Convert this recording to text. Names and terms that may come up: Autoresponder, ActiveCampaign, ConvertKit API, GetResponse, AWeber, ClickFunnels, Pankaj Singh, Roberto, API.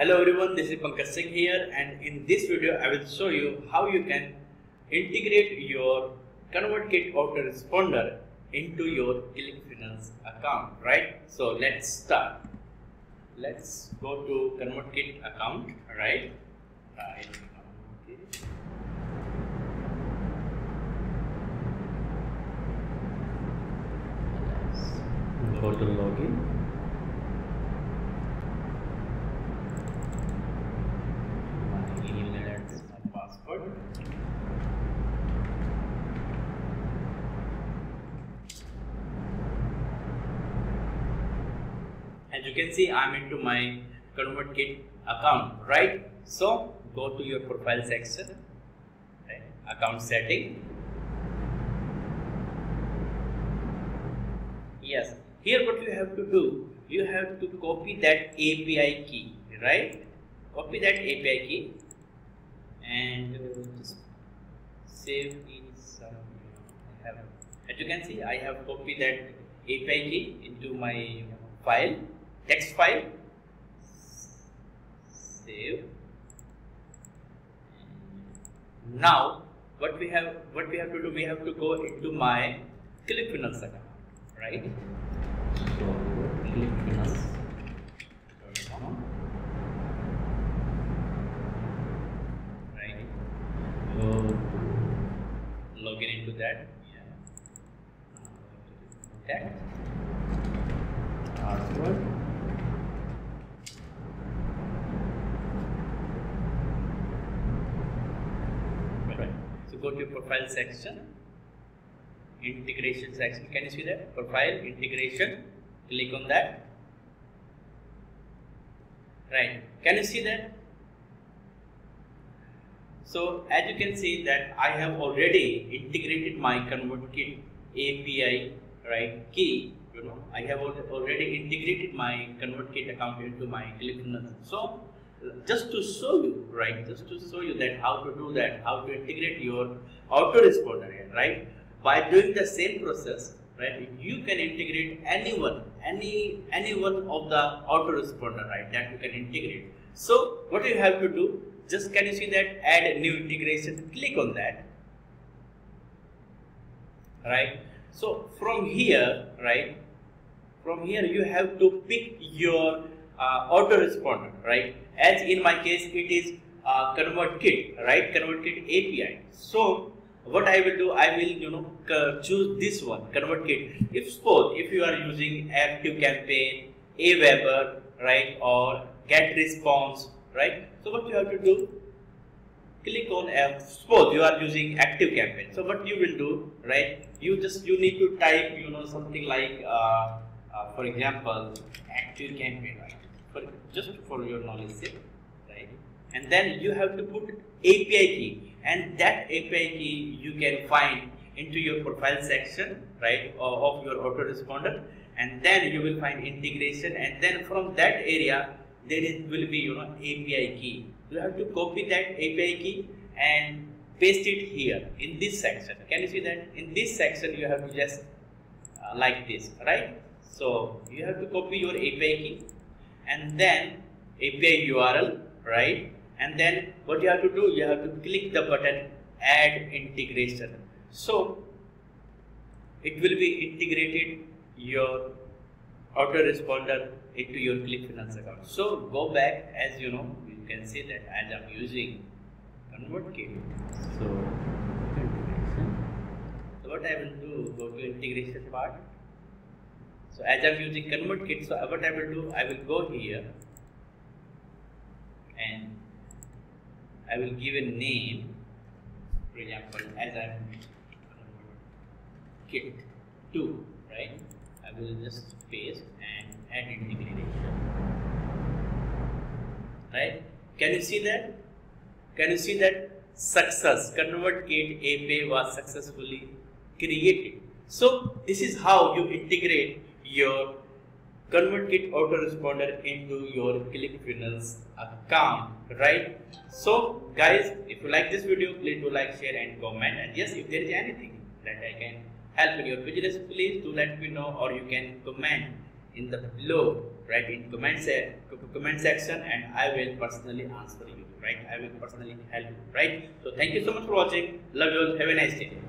Hello everyone, this is Pankaj Singh here, and in this video I will show you how you can integrate your ConvertKit autoresponder into your ClickFunnels account, right? So let's start. Let's go to ConvertKit account, right? Go to login. As you can see, I'm into my ConvertKit account, right? So go to your profile section, right? Account setting. Yes, here what you have to do, you have to copy that API key, right? Copy that API key and just save in some. As you can see, I have copied that API key into my file, text file. Save. Now what we have to do, we have to go into my ClickFunnels account, right? So ClickFunnels. Right. So login into that. Yeah. Okay. Password. Right. So go to your profile section, integration section. Can you see that? Profile integration. Click on that. Right. Can you see that? So as you can see that I have already integrated my ConvertKit API, right, key. I have already integrated my ConvertKit account into my ClickFunnels. So just to show you, right, just to show you that how to do that, how to integrate your autoresponder, right? By doing the same process, right, you can integrate any one of the autoresponder, right, that you can integrate. So what you have to do, just can you see that add new integration, click on that, right? So from here, right, from here you have to pick your autoresponder, right? As in my case, it is ConvertKit, right? ConvertKit API. So what I will do, I will choose this one, ConvertKit. If you are using ActiveCampaign, AWeber, right, or GetResponse, right? So what you have to do, click on suppose you are using ActiveCampaign. So what you will do, right? You need to type something like for example ActiveCampaign, right? Just for your knowledge sake, right? And then you have to put API key, and that API key you can find into your profile section, right, of your autoresponder, and then you will find integration, and then from that area there will be API key. You have to copy that API key and paste it here in this section. Can you see that? In this section you have to just like this, right? So you have to copy your API key and then API URL, right? And then what you have to do, you have to click the button add integration. So it will be integrated your autoresponder into your ClickFunnels account. So go back, as you can see that as I'm using ConvertKit. So integration. So what I will do, go to integration part. So as I'm using ConvertKit, so what I will do, I will go here and I will give a name, for example, as I'm ConvertKit 2, right? I will just paste and add integration, right? Can you see that? Can you see that? Success. ConvertKit API was successfully created. So this is how you integrate your ConvertKit autoresponder into your ClickFunnels account, right? So guys, if you like this video, please do like, share and comment. And yes, if there is anything that I can help in your business, please do let me know, or you can comment in the below, right, in comment section, and I will personally answer you, right? I will personally help you, right? So thank you so much for watching. Love you all. Have a nice day.